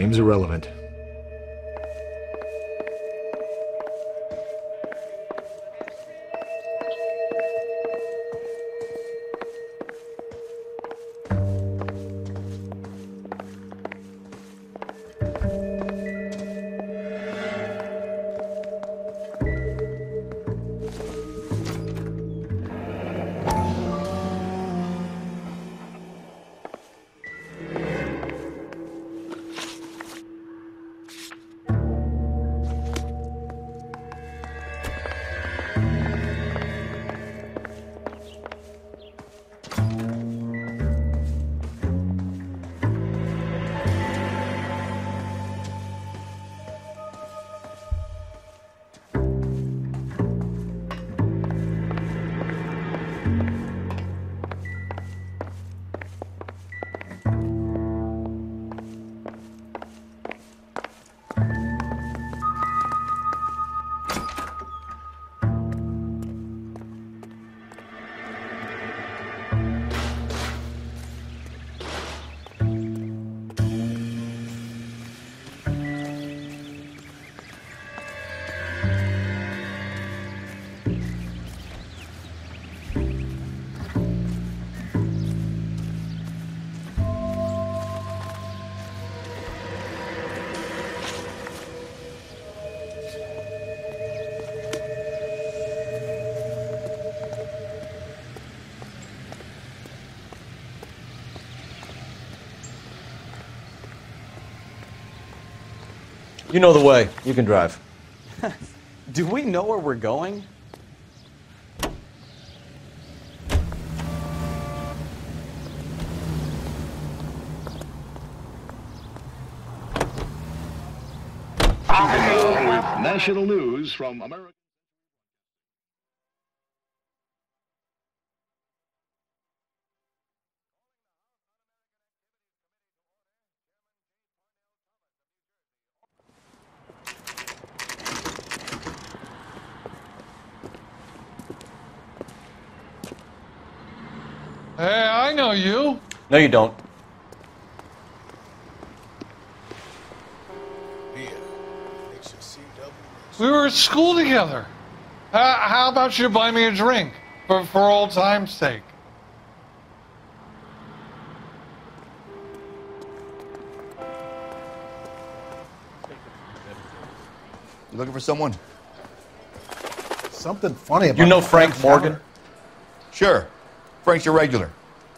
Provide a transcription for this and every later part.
Seems irrelevant. You know the way. You can drive. Do we know where we're going? National news from America. You? No, you don't. We were at school together. How about you buy me a drink for old time's sake? You looking for someone? Something funny about. You know Frank Morgan? Sure. Frank's your regular.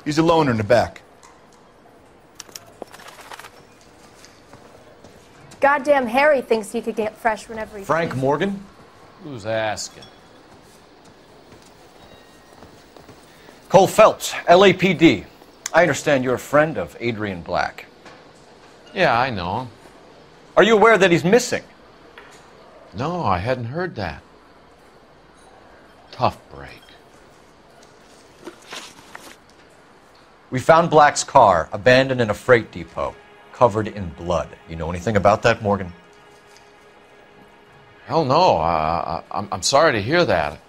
He's a loner in the back. Goddamn Harry thinks he could get fresh whenever he... Frank Morgan? Who's asking? Cole Phelps, LAPD. I understand you're a friend of Adrian Black. Yeah, I know him. Are you aware that he's missing? No, I hadn't heard that. Tough break. We found Black's car, abandoned in a freight depot, covered in blood. You know anything about that, Morgan? Hell no. I'm sorry to hear that.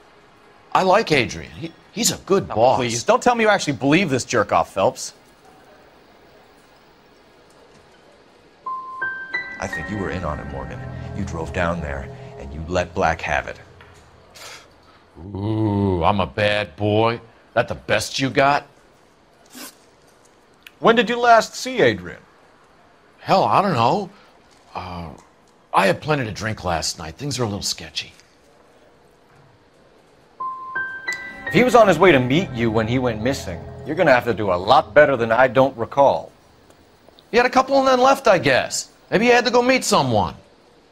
I like Adrian. He's a good boss. Please, don't tell me you actually believe this jerk-off, Phelps. I think you were in on it, Morgan. You drove down there, and you let Black have it. Ooh, I'm a bad boy. That the best you got? When did you last see Adrian? Hell, I don't know. I had plenty to drink last night. Things are a little sketchy. If he was on his way to meet you when he went missing, you're going to have to do a lot better than I don't recall. He had a couple and then left, I guess. Maybe he had to go meet someone.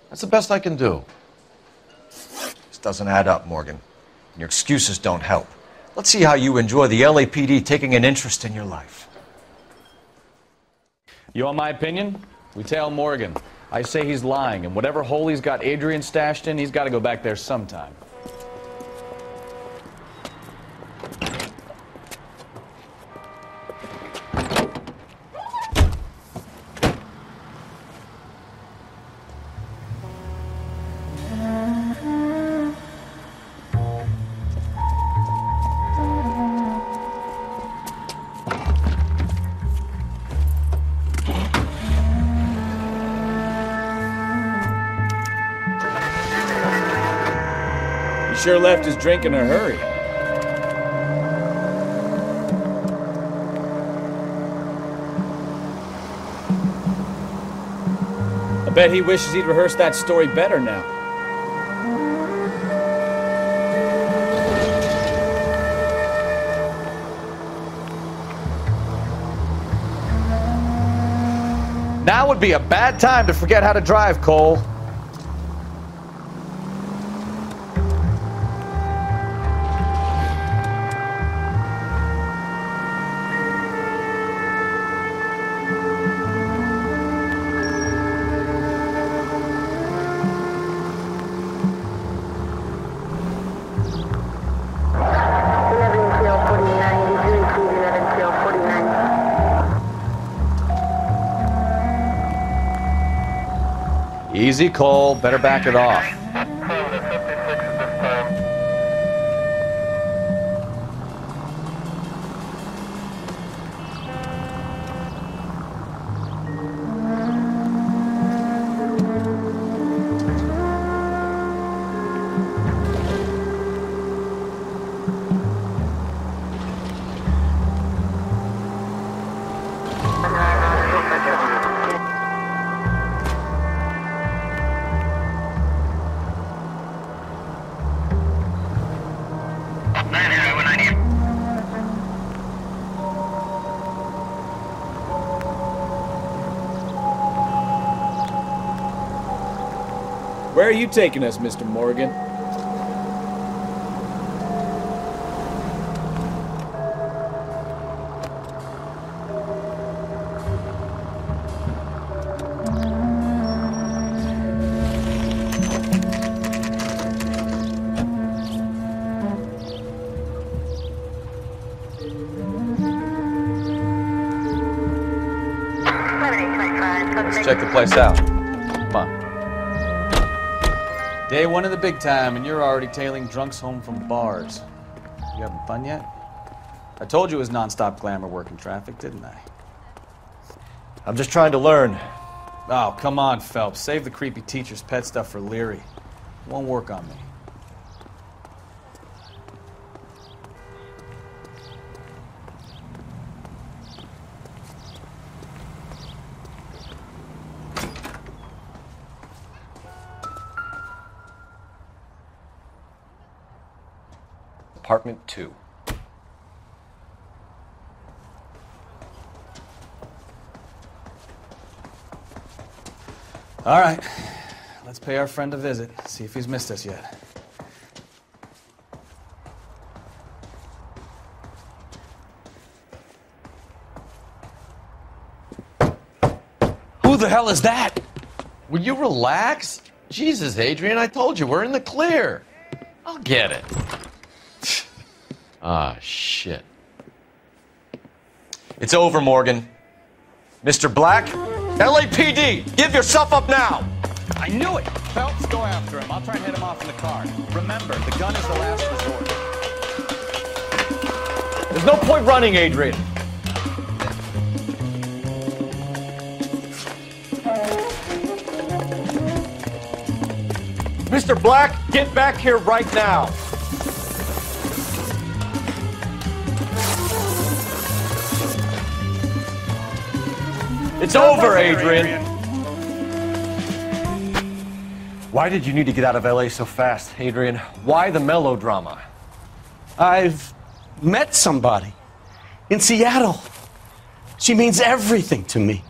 That's the best I can do. This doesn't add up, Morgan. And your excuses don't help. Let's see how you enjoy the LAPD taking an interest in your life. You want my opinion? We tell Morgan. I say he's lying, and whatever hole he's got Adrian stashed in, he's got to go back there sometime. sure left his drink in a hurry. I bet he wishes he'd rehearsed that story better now. Now would be a bad time to forget how to drive, Cole. Easy, Cole. Better back it off. Where are you taking us, Mr. Morgan? Let's check the place out. Day one of the big time, and you're already tailing drunks home from bars. You having fun yet? I told you it was nonstop glamour work in traffic, didn't I? I'm just trying to learn. Oh, come on, Phelps. Save the creepy teacher's pet stuff for Leary. It won't work on me. Apartment 2. All right, let's pay our friend a visit, see if he's missed us yet. Who the hell is that? Will you relax? Jesus, Adrian, I told you, we're in the clear. I'll get it. Ah, shit. It's over, Morgan. Mr. Black, LAPD, give yourself up now! I knew it! Phelps, go after him. I'll try and hit him off in the car. Remember, the gun is the last resort. There's no point running, Adrian. Mr. Black, get back here right now! It's over, Adrian! Why did you need to get out of LA so fast, Adrian? Why the melodrama? I've met somebody in Seattle. She means everything to me.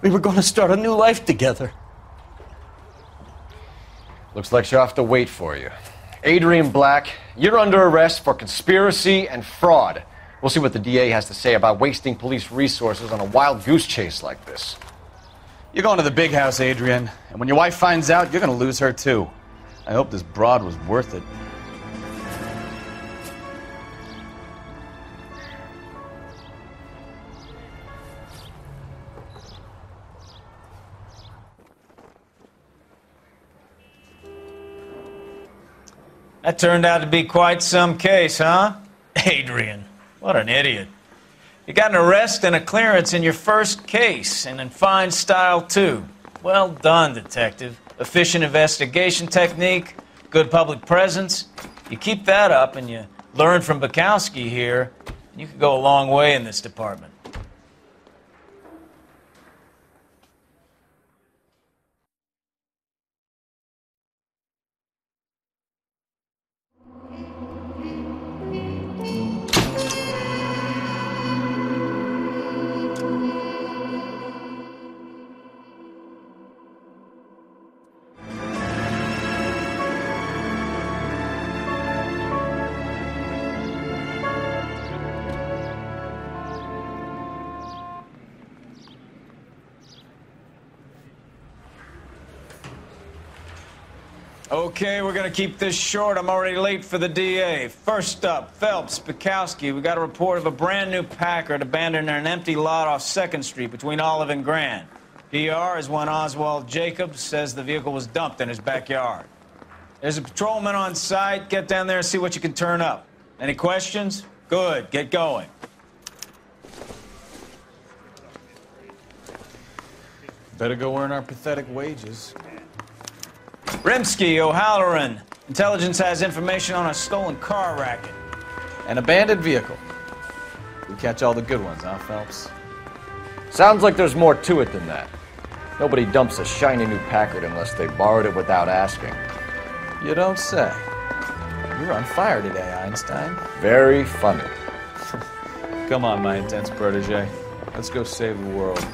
We were going to start a new life together. Looks like she'll have to wait for you. Adrian Black, you're under arrest for conspiracy and fraud. We'll see what the DA has to say about wasting police resources on a wild goose chase like this. You're going to the big house, Adrian. And when your wife finds out, you're going to lose her, too. I hope this broad was worth it. That turned out to be quite some case, huh? Adrian. What an idiot. You got an arrest and a clearance in your first case, and in fine style, too. Well done, detective. Efficient investigation technique, good public presence. You keep that up and you learn from Bukowski here, and you could go a long way in this department. Okay, we're gonna keep this short. I'm already late for the DA. First up, Phelps, Bukowski. We got a report of a brand new Packard abandoned in an empty lot off 2nd Street between Olive and Grand. PR is when Oswald Jacobs says the vehicle was dumped in his backyard. There's a patrolman on site. Get down there and see what you can turn up. Any questions? Good, get going. Better go earn our pathetic wages. Rimsky, O'Halloran. Intelligence has information on a stolen car racket. An abandoned vehicle. We catch all the good ones, huh, Phelps? Sounds like there's more to it than that. Nobody dumps a shiny new Packard unless they borrowed it without asking. You don't say. You're on fire today, Einstein. Very funny. Come on, my intense protege. Let's go save the world.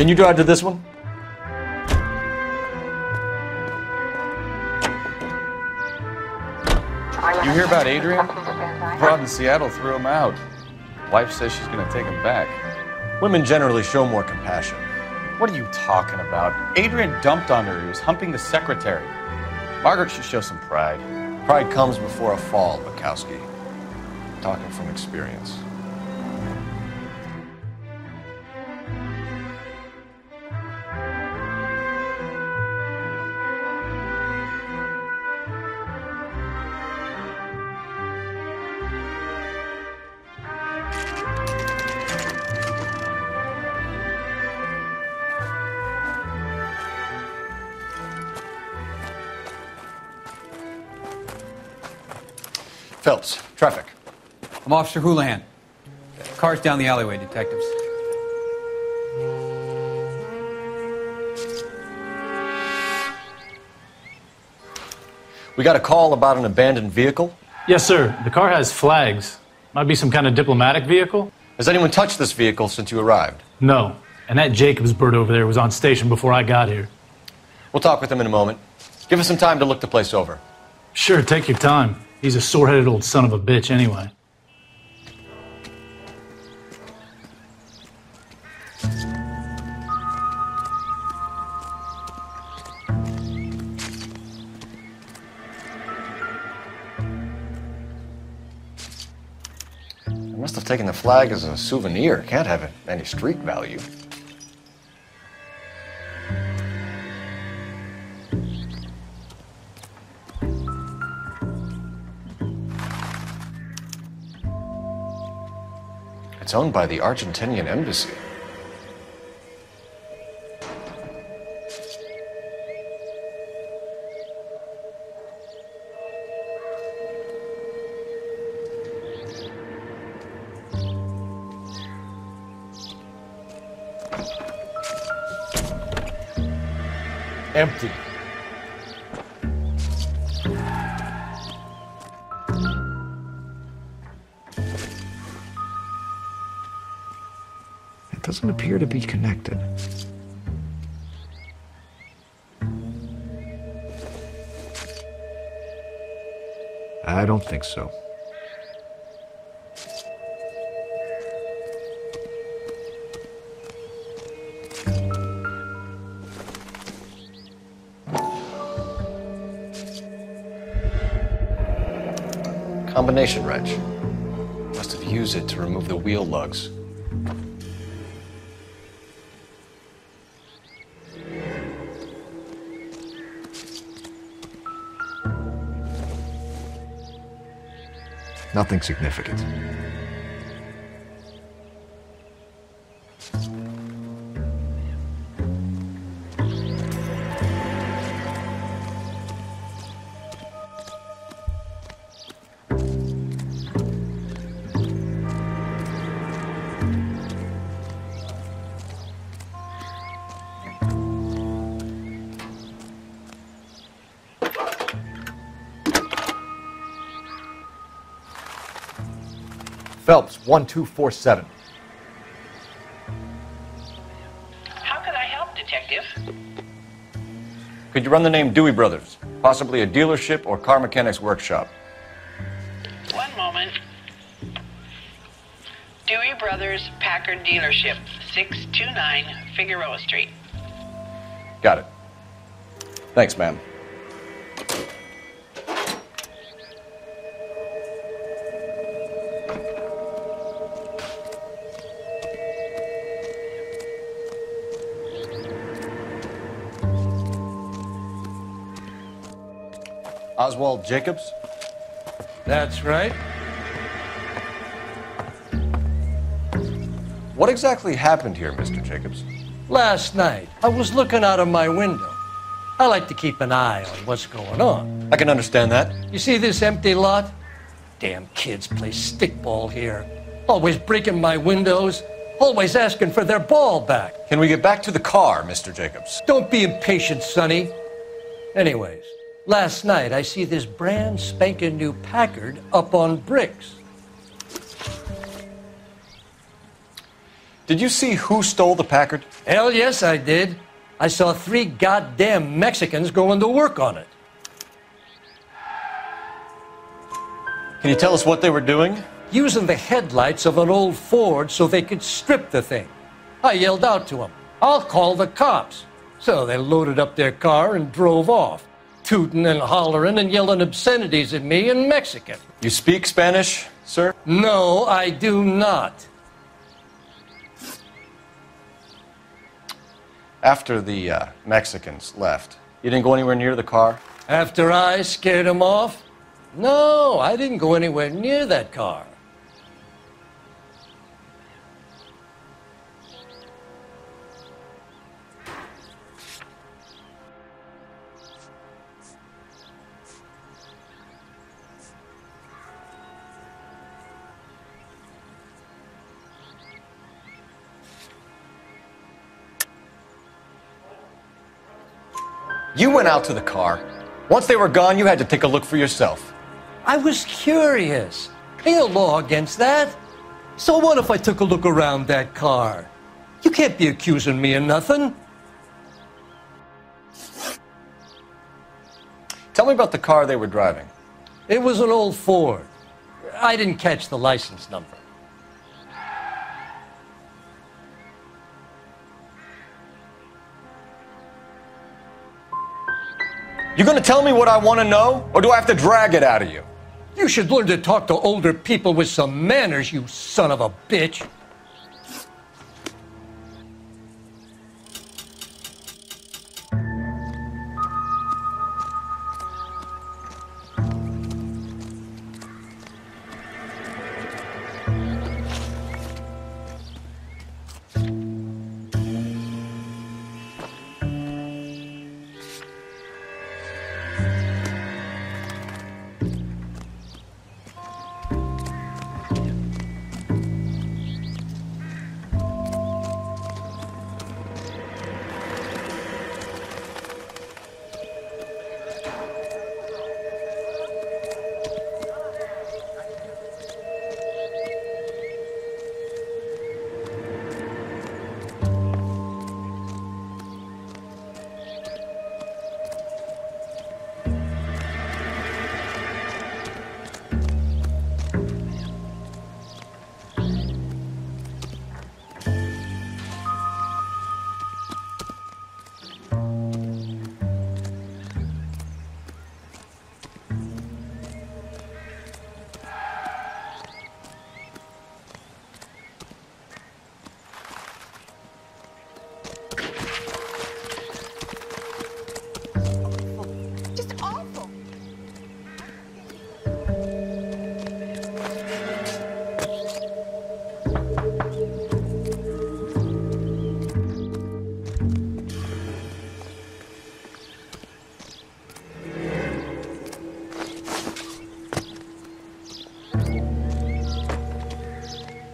Can you drive to this one? You hear about Adrian? Broad in Seattle threw him out. Wife says she's gonna take him back. Women generally show more compassion. What are you talking about? Adrian dumped on her. He was humping the secretary. Margaret should show some pride. Pride comes before a fall, Bukowski. Talking from experience. Phelps, traffic. I'm Officer Houlihan. Car's down the alleyway, detectives. We got a call about an abandoned vehicle? Yes, sir. The car has flags. Might be some kind of diplomatic vehicle. Has anyone touched this vehicle since you arrived? No. And that Jacobs bird over there was on station before I got here. We'll talk with him in a moment. Give us some time to look the place over. Sure, take your time. He's a sore-headed old son of a bitch anyway. I must have taken the flag as a souvenir. Can't have any street value. It's owned by the Argentinian embassy. Empty. Doesn't appear to be connected. I don't think so. Combination wrench. Must have used it to remove the wheel lugs. Nothing significant. Phelps, 1247. How could I help, Detective? Could you run the name Dewey Brothers? Possibly a dealership or car mechanics workshop. One moment. Dewey Brothers Packard Dealership, 629 Figueroa Street. Got it. Thanks, ma'am. Oswald Jacobs? That's right. What exactly happened here, Mr. Jacobs? Last night, I was looking out of my window. I like to keep an eye on what's going on. I can understand that. You see this empty lot? Damn kids play stickball here. Always breaking my windows, always asking for their ball back. Can we get back to the car, Mr. Jacobs? Don't be impatient, Sonny. Anyways. Last night, I see this brand spanking new Packard up on bricks. Did you see who stole the Packard? Hell yes, I did. I saw three goddamn Mexicans going to work on it. Can you tell us what they were doing? Using the headlights of an old Ford so they could strip the thing. I yelled out to them, "I'll call the cops." So they loaded up their car and drove off, tooting and hollering and yelling obscenities at me in Mexican. You speak Spanish, sir? No, I do not. After the Mexicans left, you didn't go anywhere near the car? After I scared them off? No, I didn't go anywhere near that car. You went out to the car. Once they were gone, you had to take a look for yourself. I was curious. Ain't a law against that. So what if I took a look around that car? You can't be accusing me of nothing. Tell me about the car they were driving. It was an old Ford. I didn't catch the license number. You gonna tell me what I wanna know, or do I have to drag it out of you? You should learn to talk to older people with some manners, you son of a bitch.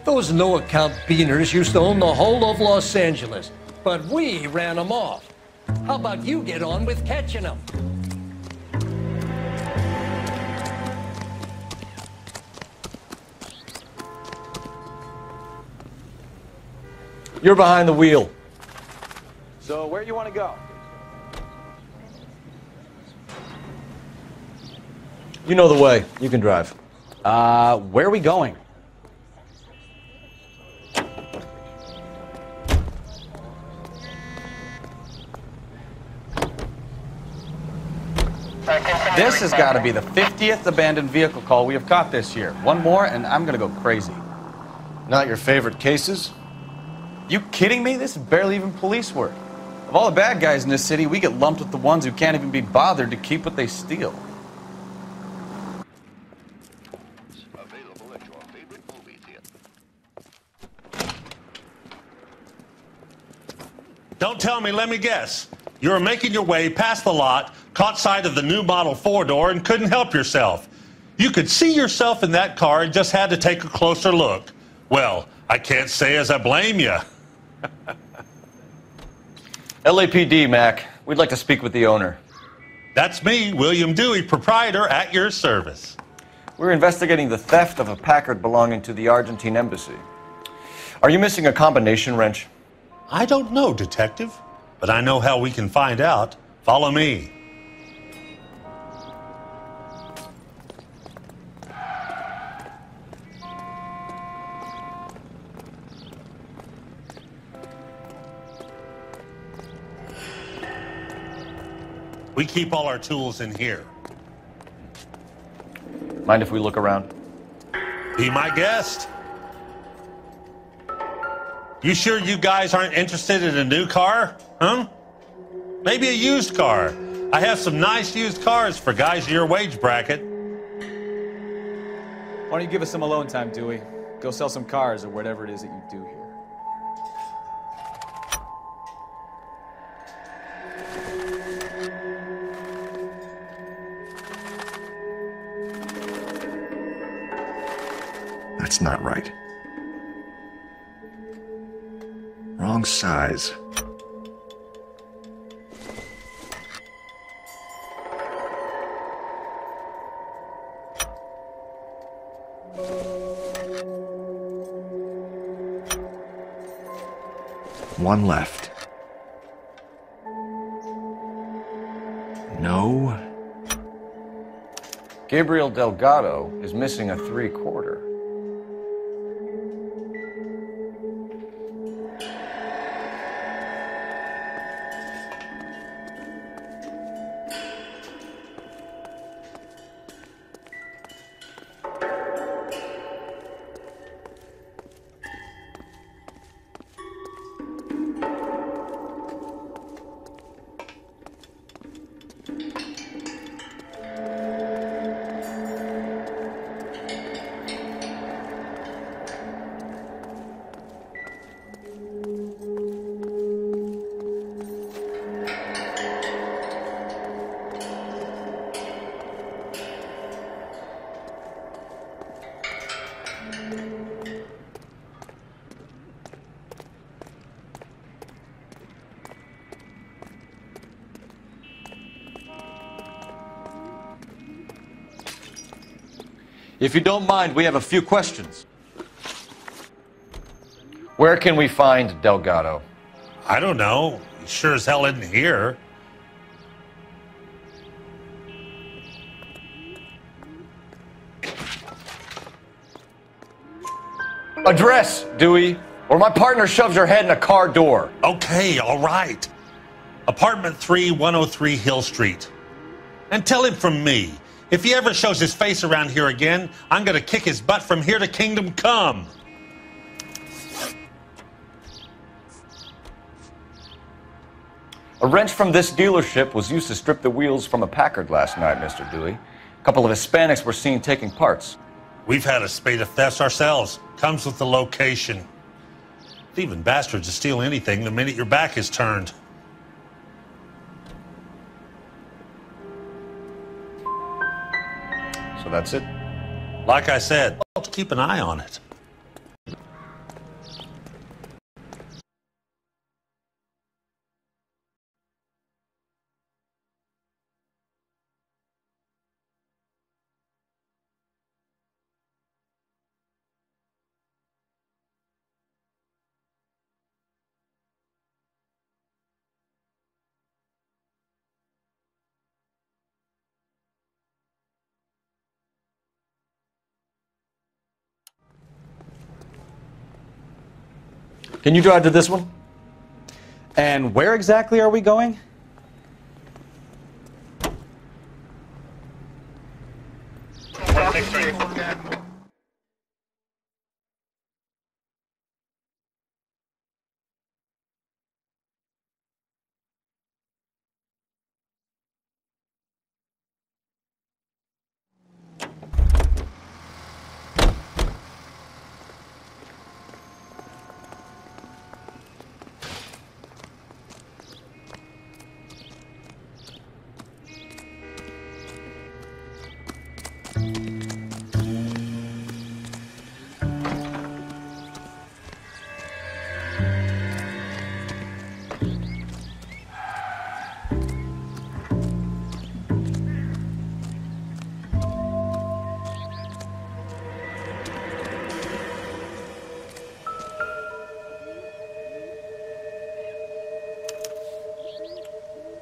Those no-account beaners used to own the whole of Los Angeles, but we ran them off. How about you get on with catching them? You're behind the wheel. So where do you want to go? You know the way. You can drive. Where are we going? This has got to be the 50th abandoned vehicle call we have caught this year. One more and I'm going to go crazy. Not your favorite cases? You kidding me? This is barely even police work. Of all the bad guys in this city, we get lumped with the ones who can't even be bothered to keep what they steal. Available at your favorite movie theater. Don't tell me, let me guess. You were making your way past the lot, caught sight of the new Model 4 door, and couldn't help yourself. You could see yourself in that car and just had to take a closer look. Well, I can't say as I blame you. LAPD, Mac. We'd like to speak with the owner. That's me, William Dewey, proprietor, at your service. We're investigating the theft of a Packard belonging to the Argentine embassy. Are you missing a combination wrench? I don't know, Detective. But I know how we can find out. Follow me. We keep all our tools in here. Mind if we look around? Be my guest. You sure you guys aren't interested in a new car? Huh? Maybe a used car. I have some nice used cars for guys in your wage bracket. Why don't you give us some alone time, Dewey? Go sell some cars or whatever it is that you do here. That's not right. Wrong size. One left. No. Gabriel Delgado is missing a three-quarter. If you don't mind, we have a few questions. Where can we find Delgado? I don't know. He sure as hell isn't here. Address, Dewey, or my partner shoves her head in a car door. Okay, all right. Apartment 3, 103 Hill Street. And tell him from me. If he ever shows his face around here again, I'm gonna kick his butt from here to Kingdom Come. A wrench from this dealership was used to strip the wheels from a Packard last night, Mr. Dewey. A couple of Hispanics were seen taking parts. We've had a spate of thefts ourselves. Comes with the location. Even bastards will steal anything the minute your back is turned. So that's it. Like I said, I'll keep an eye on it. Can you drive to this one? And where exactly are we going?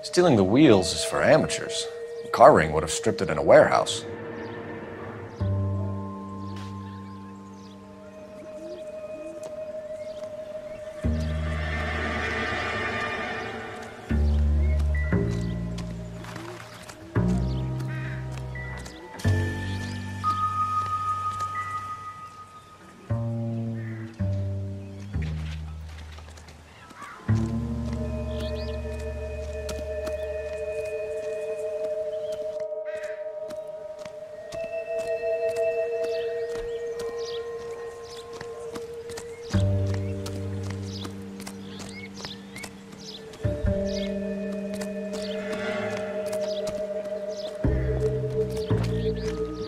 Stealing the wheels is for amateurs. A car ring would have stripped it in a warehouse.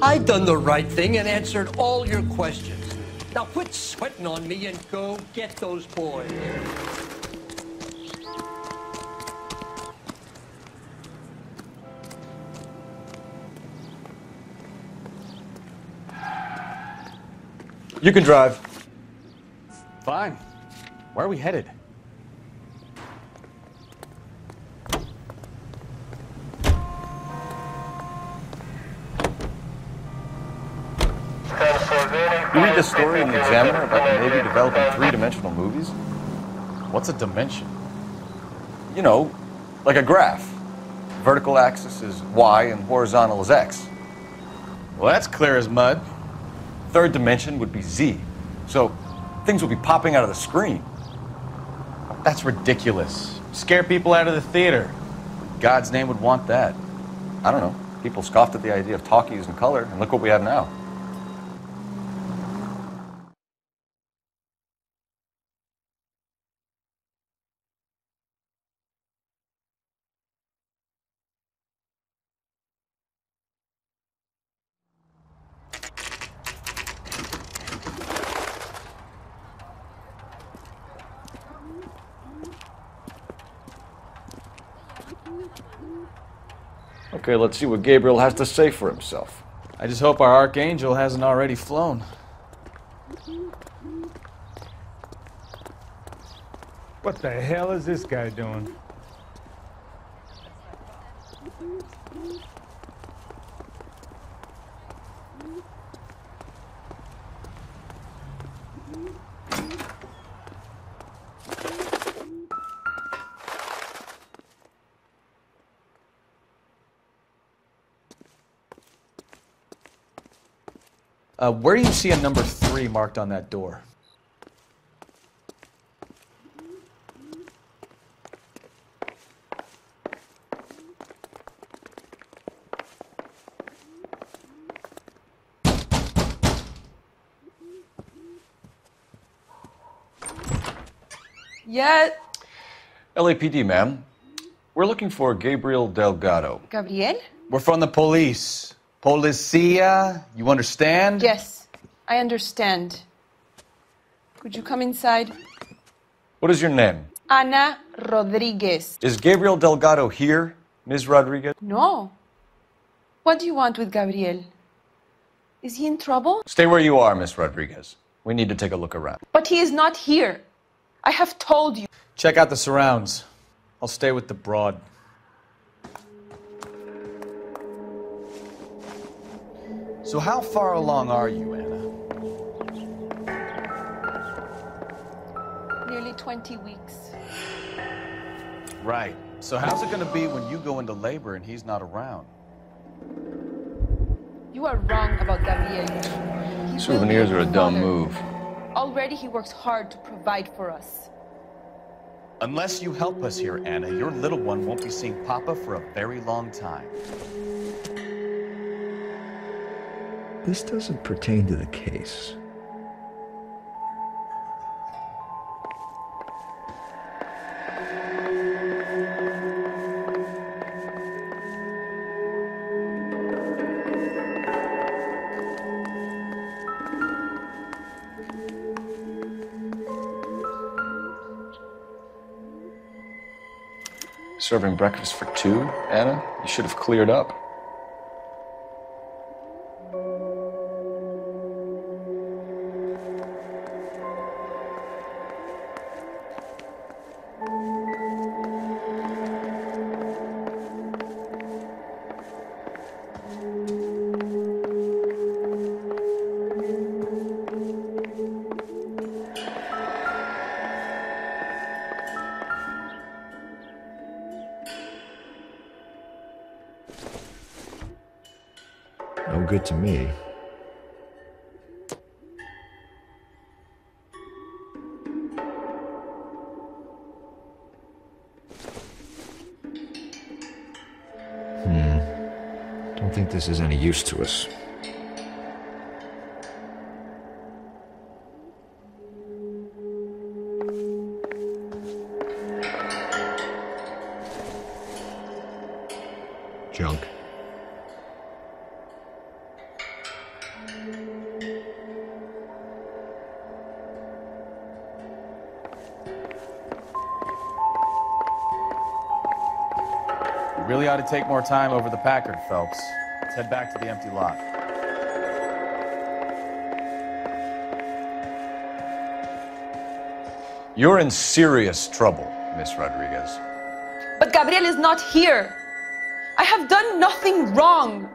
I've done the right thing and answered all your questions. Now quit sweating on me and go get those boys. You can drive. Fine. Where are we headed? A story in the Examiner about the Navy developing three-dimensional movies? What's a dimension? You know, like a graph. Vertical axis is Y and horizontal is X. Well, that's clear as mud. Third dimension would be Z. So things would be popping out of the screen. That's ridiculous. Scare people out of the theater. God's name would want that. I don't know. People scoffed at the idea of talkies and color, and look what we have now. Okay, let's see what Gabriel has to say for himself. I just hope our Archangel hasn't already flown. What the hell is this guy doing? Where do you see a number 3 marked on that door? Yes? LAPD, ma'am. We're looking for Gabriel Delgado. Gabriel? We're from the police. Policia, you understand? Yes, I understand. Could you come inside? What is your name? Ana Rodriguez. Is Gabriel Delgado here, Ms. Rodriguez? No. What do you want with Gabriel? Is he in trouble? Stay where you are, Ms. Rodriguez. We need to take a look around. But he is not here. I have told you. Check out the surrounds. I'll stay with the broad. So how far along are you, Anna? Nearly only 20 weeks. Right. So how's it going to be when you go into labor and he's not around? You are wrong about Gabriel. Souvenirs are a dumb move. Already he works hard to provide for us. Unless you help us here, Anna, your little one won't be seeing Papa for a very long time. This doesn't pertain to the case. Serving breakfast for two, Anna? You should have cleared up. Good to me. Don't think this is any use to us. Junk. Really ought to take more time over the Packard, Phelps. Let's head back to the empty lot. You're in serious trouble, Miss Rodriguez. But Gabriel is not here. I have done nothing wrong.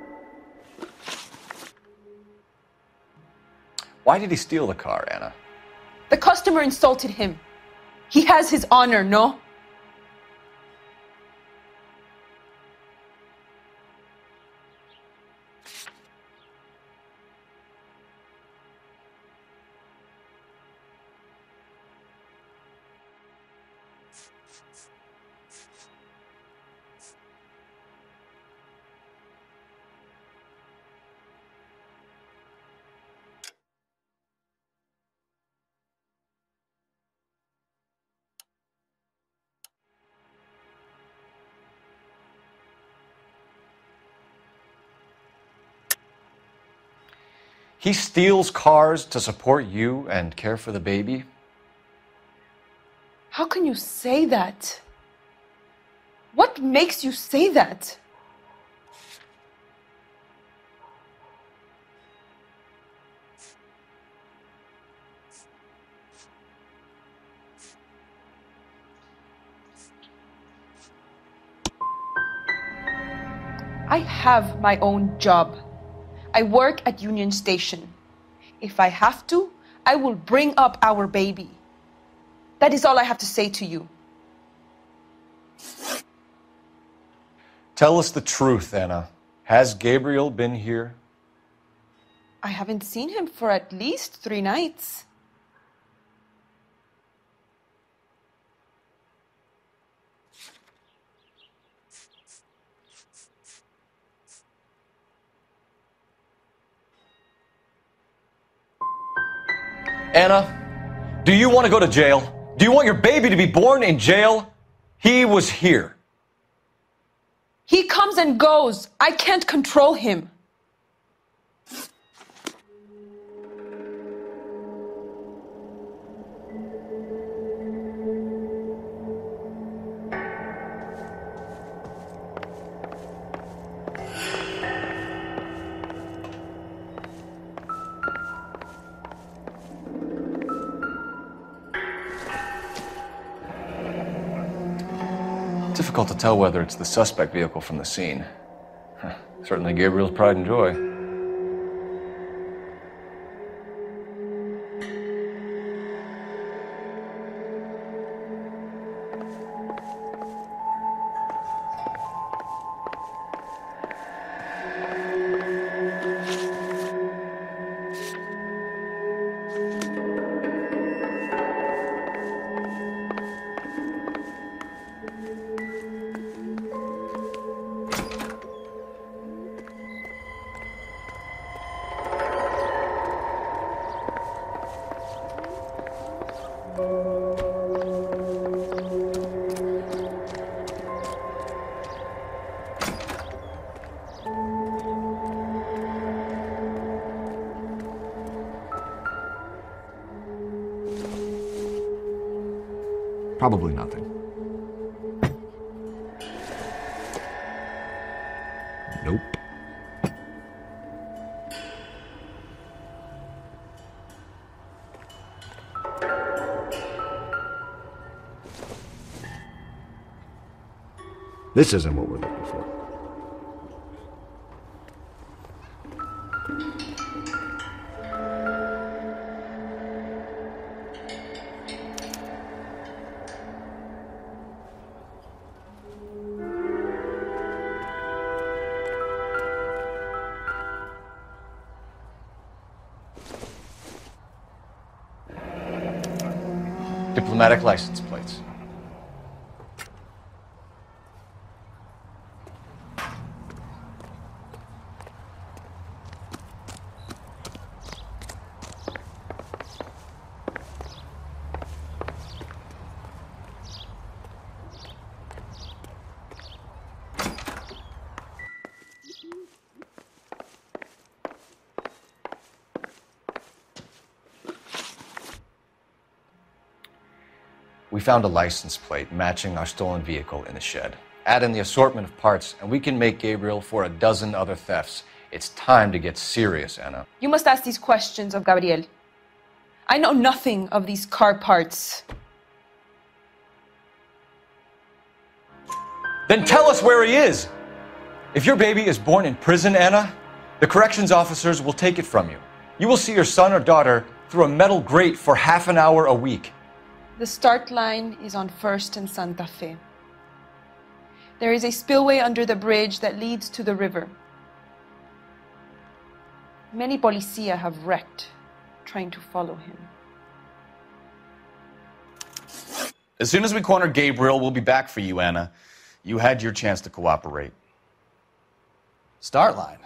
Why did he steal the car, Anna? The customer insulted him. He has his honor, no? He steals cars to support you and care for the baby? How can you say that? What makes you say that? I have my own job. I work at Union Station. If I have to, I will bring up our baby. That is all I have to say to you. Tell us the truth, Anna. Has Gabriel been here? I haven't seen him for at least 3 nights. Anna, do you want to go to jail? Do you want your baby to be born in jail? He was here. He comes and goes. I can't control him. Difficult to tell whether it's the suspect vehicle from the scene. Certainly Gabriel's pride and joy. Probably nothing. Nope. This isn't what we're looking for. Diplomatic license plates. We found a license plate matching our stolen vehicle in the shed. Add in the assortment of parts, and we can make Gabriel for a dozen other thefts. It's time to get serious, Anna. You must ask these questions of Gabriel. I know nothing of these car parts. Then tell us where he is! If your baby is born in prison, Anna, the corrections officers will take it from you. You will see your son or daughter through a metal grate for half an hour a week. The start line is on 1st and Santa Fe. There is a spillway under the bridge that leads to the river. Many policia have wrecked trying to follow him. As soon as we corner Gabriel, we'll be back for you, Anna. You had your chance to cooperate. Start line?